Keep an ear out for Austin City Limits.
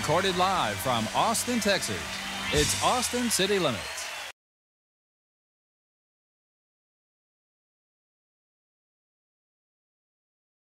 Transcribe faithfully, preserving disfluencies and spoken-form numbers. Recorded live from Austin, Texas, it's Austin City Limits.